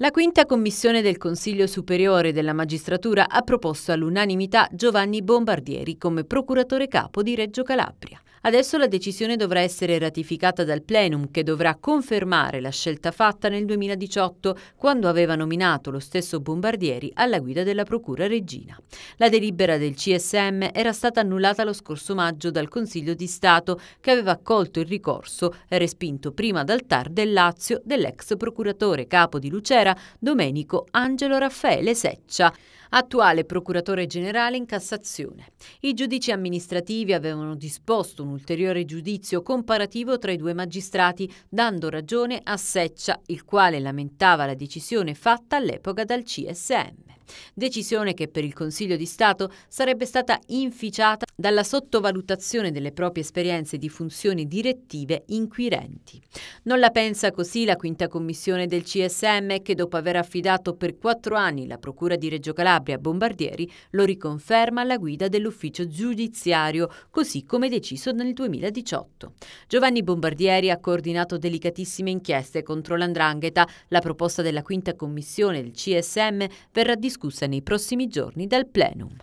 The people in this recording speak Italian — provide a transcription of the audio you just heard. La quinta commissione del Consiglio Superiore della Magistratura ha proposto all'unanimità Giovanni Bombardieri come procuratore capo di Reggio Calabria. Adesso la decisione dovrà essere ratificata dal plenum, che dovrà confermare la scelta fatta nel 2018, quando aveva nominato lo stesso Bombardieri alla guida della Procura Regina. La delibera del CSM era stata annullata lo scorso maggio dal Consiglio di Stato, che aveva accolto il ricorso respinto prima dal TAR del Lazio dell'ex procuratore capo di Lucera Domenico Angelo Raffaele Seccia, attuale procuratore generale in Cassazione. I giudici amministrativi avevano disposto un ulteriore giudizio comparativo tra i due magistrati, dando ragione a Seccia, il quale lamentava la decisione fatta all'epoca dal CSM. Decisione che per il Consiglio di Stato sarebbe stata inficiata dalla sottovalutazione delle proprie esperienze di funzioni direttive inquirenti. Non la pensa così la quinta commissione del CSM, che dopo aver affidato per 4 anni la Procura di Reggio Calabria a Bombardieri, lo riconferma alla guida dell'ufficio giudiziario, così come deciso nel 2018. Giovanni Bombardieri ha coordinato delicatissime inchieste contro l''ndrangheta. La proposta della quinta commissione del CSM verrà discussa nei prossimi giorni dal plenum.